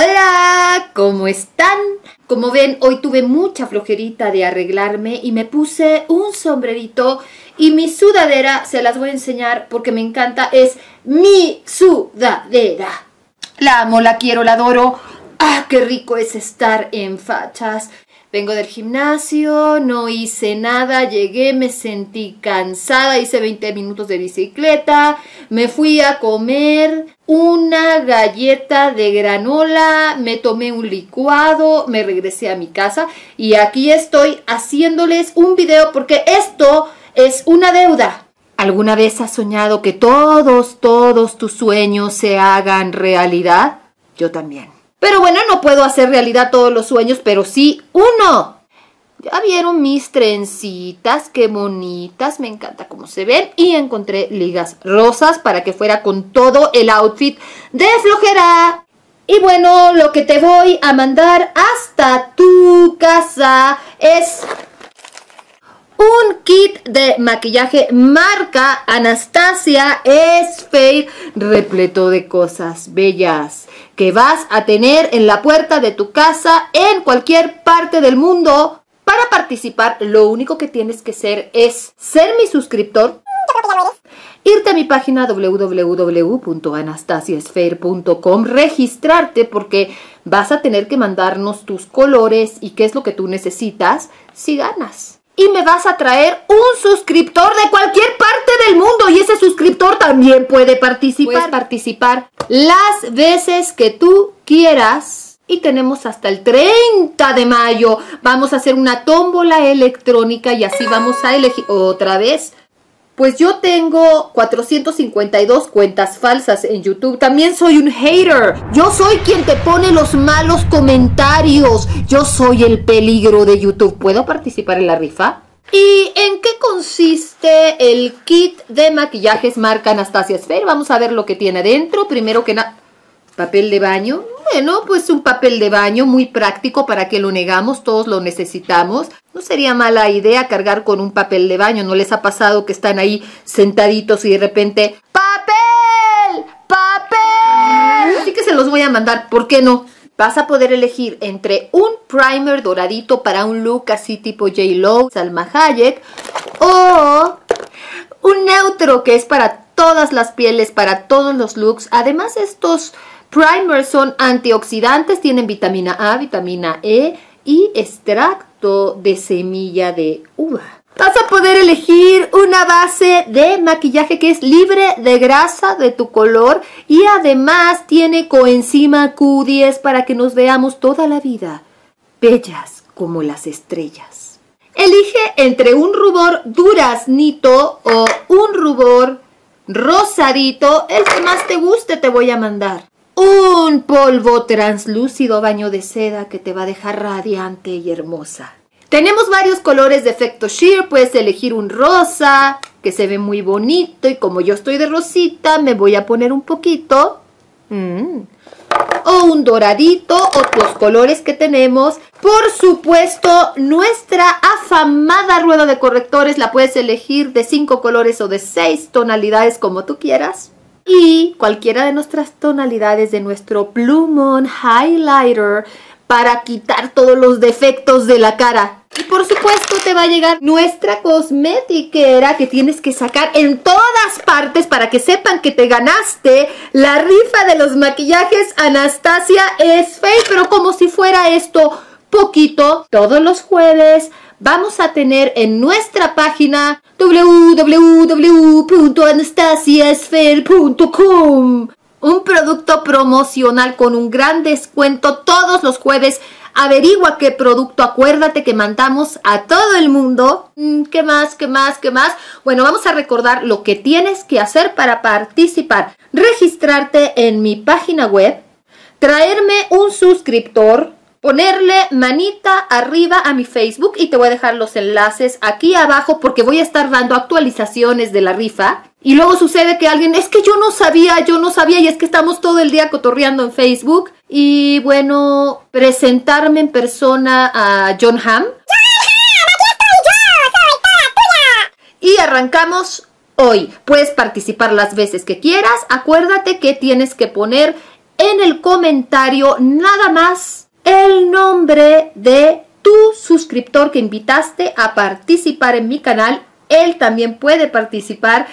Hola, ¿cómo están? Como ven, hoy tuve mucha flojerita de arreglarme y me puse un sombrerito y mi sudadera, se las voy a enseñar porque me encanta, es mi sudadera. La amo, la quiero, la adoro. ¡Ah, qué rico es estar en fachas! Vengo del gimnasio, no hice nada, llegué, me sentí cansada, hice 20 minutos de bicicleta, me fui a comer una galleta de granola, me tomé un licuado, me regresé a mi casa y aquí estoy haciéndoles un video porque esto es una deuda. ¿Alguna vez has soñado que todos tus sueños se hagan realidad? Yo también. Pero bueno, no puedo hacer realidad todos los sueños, pero sí uno. Ya vieron mis trencitas, qué bonitas, me encanta cómo se ven. Y encontré ligas rosas para que fuera con todo el outfit de flojera. Y bueno, lo que te voy a mandar hasta tu casa es un kit de maquillaje marca Anastassia Sfeir, repleto de cosas bellas que vas a tener en la puerta de tu casa en cualquier parte del mundo. Para participar, lo único que tienes que hacer es ser mi suscriptor, irte a mi página www.anastasiasfeir.com, registrarte porque vas a tener que mandarnos tus colores y qué es lo que tú necesitas si ganas. Y me vas a traer un suscriptor de cualquier parte del mundo. Y ese suscriptor también puede participar. Puedes participar las veces que tú quieras. Y tenemos hasta el 30 de mayo. Vamos a hacer una tómbola electrónica y así vamos a elegir otra vez. Pues yo tengo 452 cuentas falsas en YouTube. También soy un hater. Yo soy quien te pone los malos comentarios. Yo soy el peligro de YouTube. ¿Puedo participar en la rifa? ¿Y en qué consiste el kit de maquillajes marca Anastassia Sfeir? Vamos a ver lo que tiene adentro. Primero que nada, papel de baño. Bueno, pues un papel de baño muy práctico, para que lo negamos, todos lo necesitamos. No sería mala idea cargar con un papel de baño. ¿No les ha pasado que están ahí sentaditos y de repente ¡papel! ¡Papel! Así que se los voy a mandar, ¿por qué no? Vas a poder elegir entre un primer doradito para un look así tipo J.Lo, Salma Hayek, o un neutro que es para todas las pieles, para todos los looks. Además, estos primers son antioxidantes, tienen vitamina A, vitamina E y extracto de semilla de uva. Vas a poder elegir una base de maquillaje que es libre de grasa de tu color y además tiene coenzima Q10 para que nos veamos toda la vida bellas como las estrellas. Elige entre un rubor duraznito o un rubor rosadito, el que más te guste te voy a mandar. Un polvo translúcido baño de seda que te va a dejar radiante y hermosa. Tenemos varios colores de efecto sheer. Puedes elegir un rosa que se ve muy bonito. Y como yo estoy de rosita, me voy a poner un poquito. O un doradito, otros colores que tenemos. Por supuesto, nuestra afamada rueda de correctores la puedes elegir de 5 colores o de 6 tonalidades, como tú quieras. Y cualquiera de nuestras tonalidades de nuestro plumón highlighter para quitar todos los defectos de la cara. Y por supuesto te va a llegar nuestra cosmetiquera que tienes que sacar en todas partes para que sepan que te ganaste la rifa de los maquillajes Anastassia Sfeir. Pero como si fuera esto poquito, todos los jueves vamos a tener en nuestra página www.anastasiasfeir.com un producto promocional con un gran descuento todos los jueves. Averigua qué producto, acuérdate que mandamos a todo el mundo. ¿Qué más? ¿Qué más? ¿Qué más? Bueno, vamos a recordar lo que tienes que hacer para participar. Registrarte en mi página web, traerme un suscriptor, ponerle manita arriba a mi Facebook y te voy a dejar los enlaces aquí abajo porque voy a estar dando actualizaciones de la rifa. Y luego sucede que alguien, es que yo no sabía y es que estamos todo el día cotorreando en Facebook. Y bueno, presentarme en persona a John Hamm. Y arrancamos hoy. Puedes participar las veces que quieras. Acuérdate que tienes que poner en el comentario nada más el nombre de tu suscriptor que invitaste a participar en mi canal. Él también puede participar.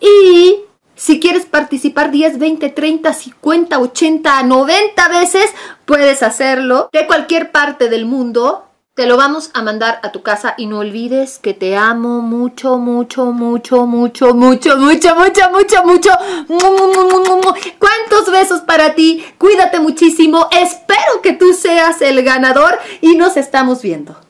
Y si quieres participar 10, 20, 30, 50, 80, 90 veces, puedes hacerlo de cualquier parte del mundo. Te lo vamos a mandar a tu casa y no olvides que te amo mucho, mucho, mucho, mucho, mucho, mucho, mucho, mucho, mucho. ¿Cuántos besos para ti? Cuídate muchísimo. Espero que tú seas el ganador y nos estamos viendo.